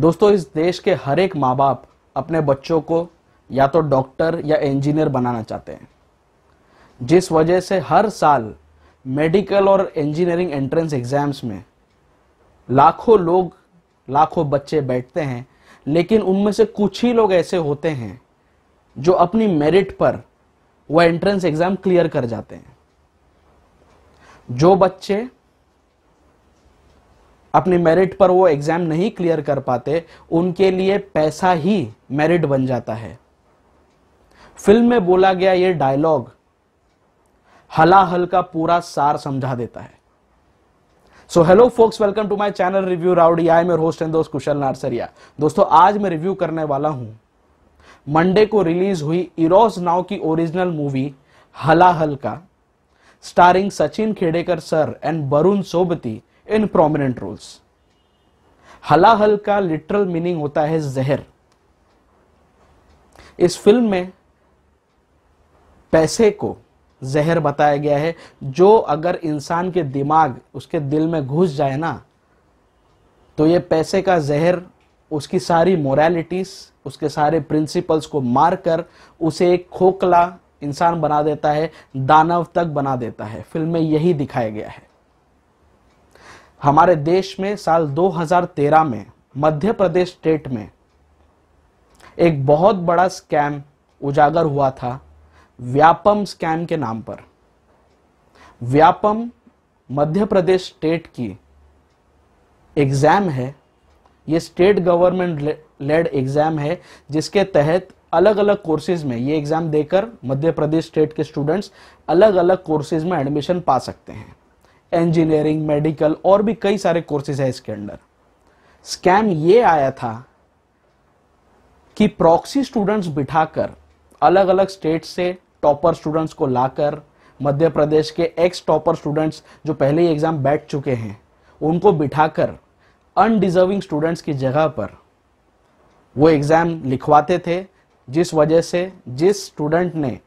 दोस्तों, इस देश के हर एक माँ बाप अपने बच्चों को या तो डॉक्टर या इंजीनियर बनाना चाहते हैं, जिस वजह से हर साल मेडिकल और इंजीनियरिंग एंट्रेंस एग्जाम्स में लाखों बच्चे बैठते हैं। लेकिन उनमें से कुछ ही लोग ऐसे होते हैं जो अपनी मेरिट पर वह एंट्रेंस एग्जाम क्लियर कर जाते हैं। जो बच्चे अपनी मेरिट पर वो एग्जाम नहीं क्लियर कर पाते, उनके लिए पैसा ही मेरिट बन जाता है। फिल्म में बोला गया ये डायलॉग हलाहल का पूरा सार समझा देता है। So hello folks, welcome to my channel review rowdy. I am your host and दोस्त कुशल नारसरिया। दोस्तों, आज मैं रिव्यू करने वाला हूं मंडे को रिलीज हुई इरोस नाउ की ओरिजिनल मूवी हलाहल का, starring Sachin Khedekar sir and Barun Sobti in prominent roles. Halahal का लिटरल मीनिंग होता है जहर। इस फिल्म में पैसे को जहर बताया गया है, जो अगर इंसान के दिमाग उसके दिल में घुस जाए ना, तो ये पैसे का जहर उसकी सारी मोरालिटीज, उसके सारे प्रिंसिपल्स को मारकर उसे एक खोखला इंसान बना देता है, दानव तक बना देता है। फिल्म में यही दिखाया गया है। हमारे देश में साल 2013 में मध्य प्रदेश स्टेट में एक बहुत बड़ा स्कैम उजागर हुआ था, व्यापम स्कैम के नाम पर। व्यापम मध्य प्रदेश स्टेट की एग्जाम है। ये स्टेट गवर्नमेंट लेड एग्जाम है, जिसके तहत अलग अलग कोर्सेज में ये एग्जाम देकर मध्य प्रदेश स्टेट के स्टूडेंट्स अलग अलग कोर्सेज में एडमिशन पा सकते हैं। इंजीनियरिंग, मेडिकल और भी कई सारे कोर्सेज है इसके अंदर। स्कैम ये आया था कि प्रॉक्सी स्टूडेंट्स बिठाकर अलग अलग स्टेट से टॉपर स्टूडेंट्स को लाकर मध्य प्रदेश के एक्स टॉपर स्टूडेंट्स जो पहले ही एग्जाम बैठ चुके हैं, उनको बिठाकर अनडिजर्विंग स्टूडेंट्स की जगह पर वो एग्जाम लिखवाते थे, जिस वजह से जिस स्टूडेंट ने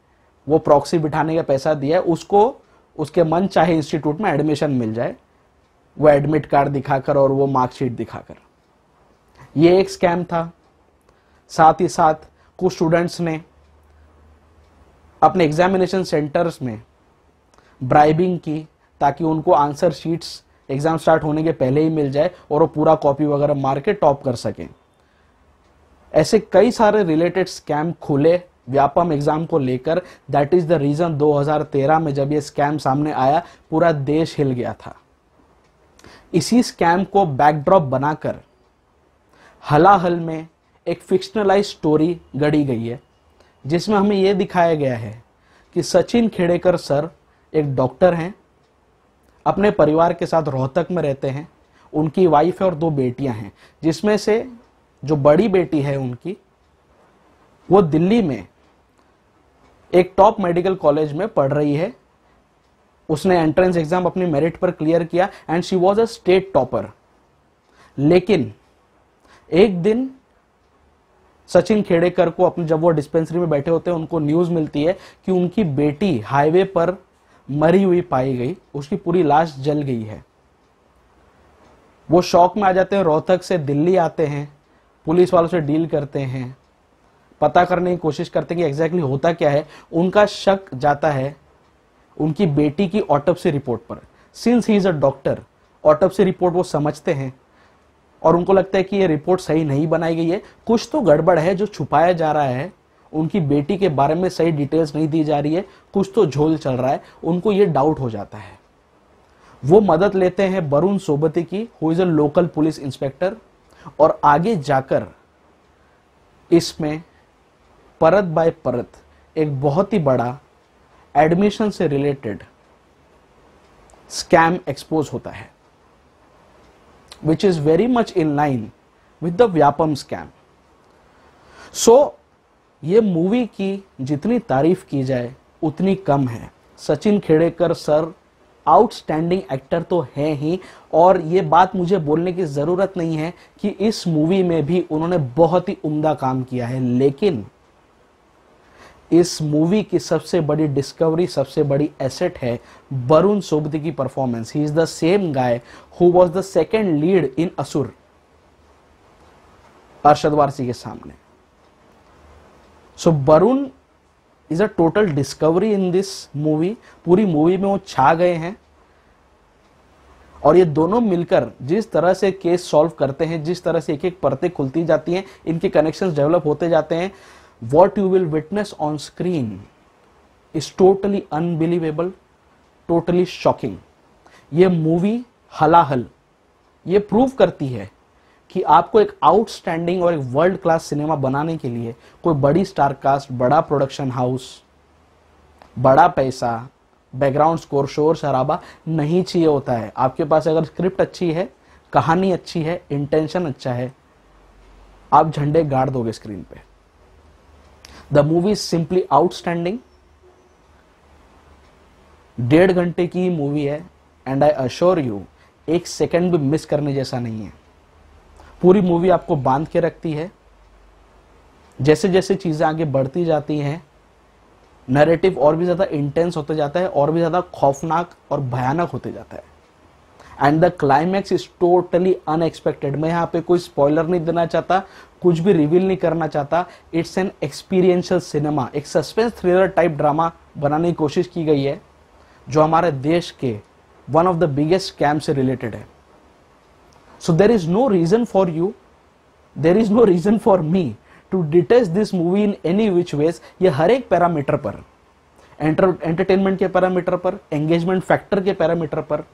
वो प्रॉक्सी बिठाने का पैसा दिया उसको उसके मन चाहे इंस्टीट्यूट में एडमिशन मिल जाए, वो एडमिट कार्ड दिखाकर और वो मार्कशीट दिखाकर। ये एक स्कैम था। साथ ही साथ कुछ स्टूडेंट्स ने अपने एग्जामिनेशन सेंटर्स में ब्राइबिंग की, ताकि उनको आंसर शीट्स एग्जाम स्टार्ट होने के पहले ही मिल जाए और वो पूरा कॉपी वगैरह मार के टॉप कर सकें। ऐसे कई सारे रिलेटेड स्कैम खुले व्यापम एग्जाम को लेकर। दैट इज द रीजन 2013 में जब ये स्कैम सामने आया, पूरा देश हिल गया था। इसी स्कैम को बैकड्रॉप बनाकर हलाहल में एक फिक्शनलाइज स्टोरी गढ़ी गई है, जिसमें हमें यह दिखाया गया है कि सचिन खेडेकर सर एक डॉक्टर हैं, अपने परिवार के साथ रोहतक में रहते हैं। उनकी वाइफ है और दो बेटियां हैं, जिसमें से जो बड़ी बेटी है उनकी, वो दिल्ली में एक टॉप मेडिकल कॉलेज में पढ़ रही है। उसने एंट्रेंस एग्जाम अपनी मेरिट पर क्लियर किया and she was a state topper. लेकिन एक दिन सचिन खेडेकर को जब वो डिस्पेंसरी में बैठे होते हैं, उनको न्यूज़ मिलती है कि उनकी बेटी हाईवे पर मरी हुई पाई गई, उसकी पूरी लाश जल गई है। वो शॉक में आ जाते हैं, रोहतक से दिल्ली आते हैं, पुलिस वालों से डील करते हैं, पता करने की कोशिश करते हैं कि एग्जैक्टली होता क्या है। उनका शक जाता है उनकी बेटी की ऑटोप्सी रिपोर्ट पर। Since he is a doctor, autopsy report वो समझते हैं और उनको लगता है कि ये रिपोर्ट सही नहीं बनाई गई है, कुछ तो गड़बड़ है जो छुपाया जा रहा है, उनकी बेटी के बारे में सही डिटेल्स नहीं दी जा रही है, कुछ तो झोल चल रहा है। उनको ये डाउट हो जाता है। वो मदद लेते हैं बरुण सोबती की, who is a local police inspector, और आगे जाकर इसमें परत बाय परत एक बहुत ही बड़ा एडमिशन से रिलेटेड स्कैम एक्सपोज होता है, which is very much in line with the Vyapam scam. So, ये मूवी की जितनी तारीफ की जाए उतनी कम है। Sachin Khedekar sir outstanding actor तो है ही, और ये बात मुझे बोलने की ज़रूरत नहीं है कि इस मूवी में भी उन्होंने बहुत ही उम्दा काम किया है। लेकिन इस मूवी की सबसे बड़ी डिस्कवरी, सबसे बड़ी एसेट है बरुण सोबती की performance. He is the same guy who was the second lead in Asur. Arshad Warsi के सामने. So Barun is a total discovery in this movie. पूरी मूवी में वो छा गए हैं और ये दोनों मिलकर जिस तरह से केस सॉल्व करते हैं, जिस तरह से एक एक परतें खुलती जाती हैं, इनके कनेक्शंस डेवलप होते जाते हैं, what you will witness on screen is totally unbelievable, totally shocking. ये मूवी हलाहल ये प्रूव करती है कि आपको एक आउटस्टैंडिंग और एक वर्ल्ड क्लास सिनेमा बनाने के लिए कोई बड़ी स्टार कास्ट, बड़ा प्रोडक्शन हाउस, बड़ा पैसा, बैकग्राउंड स्कोर, शोर शराबा नहीं चाहिए होता है. आपके पास अगर स्क्रिप्ट अच्छी है, कहानी अच्छी है, इंटेंशन अच्छा है, आप झंडे गाड़ दोगे स्क्रीन पे. The movie is simply outstanding. 1.5 घंटे की मूवी है एंड आई अश्योर यू एक सेकेंड भी मिस करने जैसा नहीं है. पूरी मूवी आपको बांध के रखती है. जैसे जैसे चीज़ें आगे बढ़ती जाती हैं, नैरेटिव और भी ज़्यादा इंटेंस होते जाता है, और भी ज़्यादा खौफनाक और भयानक होते जाता है. And the climax is totally unexpected. मैं यहाँ पे कोई स्पॉइलर नहीं देना चाहता, कुछ भी रिवील नहीं करना चाहता. It's an experiential cinema. एक सस्पेंस थ्रिलर टाइप ड्रामा बनाने की कोशिश की गई है जो हमारे देश के one of the biggest scam से रिलेटेड है. So there is no reason for you, there is no reason for me to detest this movie in any which ways. ये हर एक पैरामीटर पर, एंटरटेनमेंट के पैरामीटर पर, एंगेजमेंट फैक्टर के parameter पर,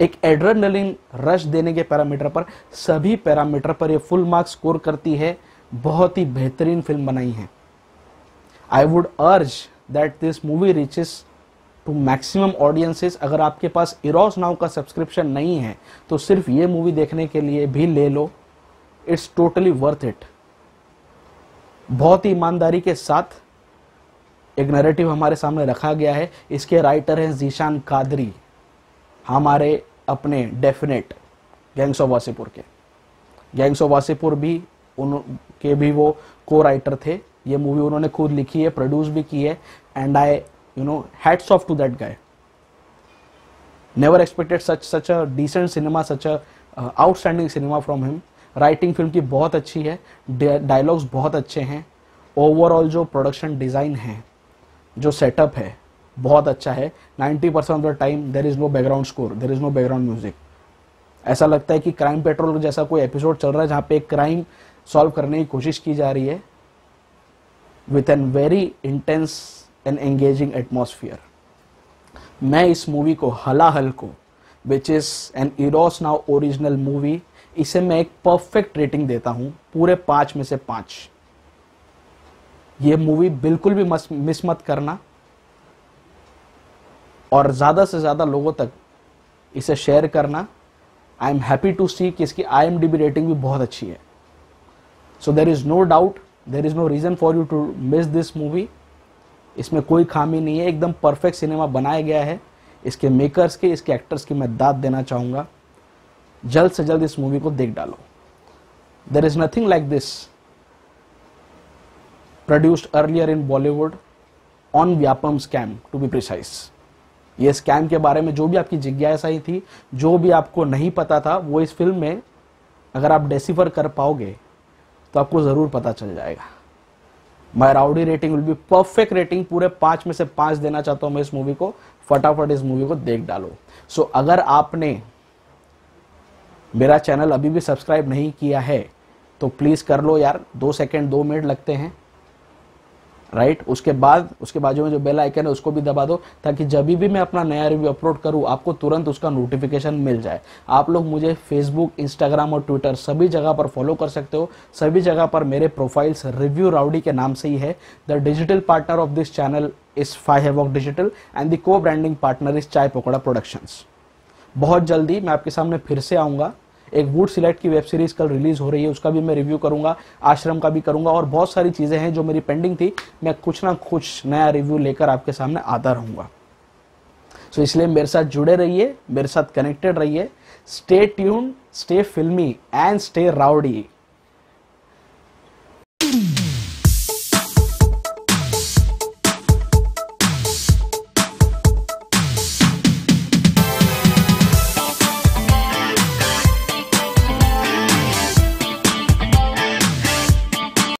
एक एड्रेनलिन रश देने के पैरामीटर पर, सभी पैरामीटर पर यह फुल मार्क्स स्कोर करती है. बहुत ही बेहतरीन फिल्म बनाई है. I would urge that this movie reaches to maximum audiences. अगर आपके पास इरोस नाउ का सब्सक्रिप्शन नहीं है तो सिर्फ ये मूवी देखने के लिए भी ले लो. It's totally worth it. बहुत ही ईमानदारी के साथ एक नैरेटिव हमारे सामने रखा गया है. इसके राइटर हैं ज़ीशान कादरी, हमारे अपने डेफिनेट गैंग्स ऑफ वासेपुर के. गैंग्स ऑफ वासेपुर भी उनके भी वो को राइटर थे. ये मूवी उन्होंने खुद लिखी है, प्रोड्यूस भी की है. And I hats off to that guy. Never expected such a decent cinema, such a outstanding cinema from him. Writing film की बहुत अच्छी है, डायलॉग्स बहुत अच्छे हैं. ओवरऑल जो प्रोडक्शन डिज़ाइन है, जो सेटअप है, बहुत अच्छा है. 90% of the time there is no background score, there is no background music. ऐसा लगता है कि क्राइम पेट्रोल जैसा कोई एपिसोड चल रहा है जहाँ पे एक क्राइम सॉल्व करने की कोशिश की जा रही है with an very intense and engaging atmosphere. मैं इस मूवी को, हलाहल को, which is an Eros now original movie, इसे मैं एक परफेक्ट रेटिंग देता हूँ, पूरे 5 में से 5. ये मूवी बिल्कुल भी मिस मत करना और ज़्यादा से ज़्यादा लोगों तक इसे शेयर करना. I am happy to see कि इसकी IMDb रेटिंग भी बहुत अच्छी है. So there is no doubt, there is no reason for you to miss this movie. इसमें कोई खामी नहीं है, एकदम परफेक्ट सिनेमा बनाया गया है. इसके मेकर्स के, इसके एक्टर्स की मैं दाद देना चाहूँगा. जल्द से जल्द इस मूवी को देख डालो. There is nothing like this produced earlier in Bollywood on Vyapam scam to be precise. ये स्कैम के बारे में जो भी आपकी जिज्ञासा ही थी, जो भी आपको नहीं पता था, वो इस फिल्म में अगर आप डेसीफर कर पाओगे तो आपको ज़रूर पता चल जाएगा. My rowdy rating will be perfect rating. पूरे 5 में से 5 देना चाहता हूँ मैं इस मूवी को. फटाफट इस मूवी को देख डालो. सो अगर आपने मेरा चैनल अभी भी सब्सक्राइब नहीं किया है तो प्लीज़ कर लो यार. 2 मिनट लगते हैं, राइट? उसके बाजू में जो बेल आइकन है उसको भी दबा दो ताकि जब भी मैं अपना नया रिव्यू अपलोड करूँ आपको तुरंत उसका नोटिफिकेशन मिल जाए. आप लोग मुझे फेसबुक, इंस्टाग्राम और ट्विटर सभी जगह पर फॉलो कर सकते हो. सभी जगह पर मेरे प्रोफाइल्स रिव्यू राउडी के नाम से ही है. The digital partner of this channel is five hoc digital and the co branding partner is Chai Pakoda productions. बहुत जल्दी मैं आपके सामने फिर से आऊँगा. एक वुड सिलेक्ट की वेब सीरीज कल रिलीज हो रही है, उसका भी मैं रिव्यू करूंगा, आश्रम का भी करूंगा, और बहुत सारी चीजें हैं जो मेरी पेंडिंग थी. मैं कुछ ना कुछ नया रिव्यू लेकर आपके सामने आता रहूंगा. सो इसलिए मेरे साथ जुड़े रहिए, मेरे साथ कनेक्टेड रहिए. स्टे ट्यून्ड, स्टे फिल्मी एंड स्टे राउडी.